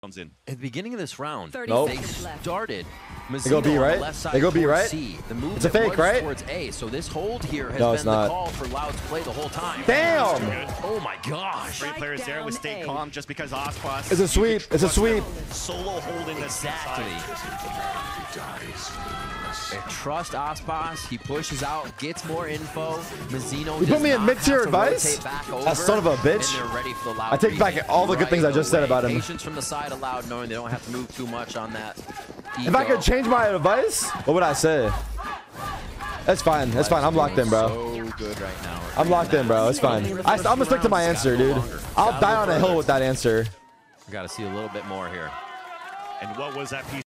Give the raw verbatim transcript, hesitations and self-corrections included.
Comes in at the beginning of this round. Nope. They started. They go B, right? The they go B, right? The it's a fake, right? A, so this hold here has no, it's been not. The call for Loud's play the whole time. Damn! Oh my gosh! Three players there would stay calm just because Ospas. It's a sweep. It's a sweep. Solo holding exactly. They trust Ospas. He pushes out, gets more info. Mizzino. You put me in mid-tier advice? That son of a bitch. I take back all the good things I just said about him. Patience from the side. Allowed, knowing they don't have to move too much on that ego. If I could change my advice, what would I say? That's fine. That's fine. I'm locked in, bro. So good right now. I'm locked in, bro. It's fine. I, I'm gonna stick to my answer, dude. I'll die on a hill with that answer. Got to see a little bit more here. And what was that piece?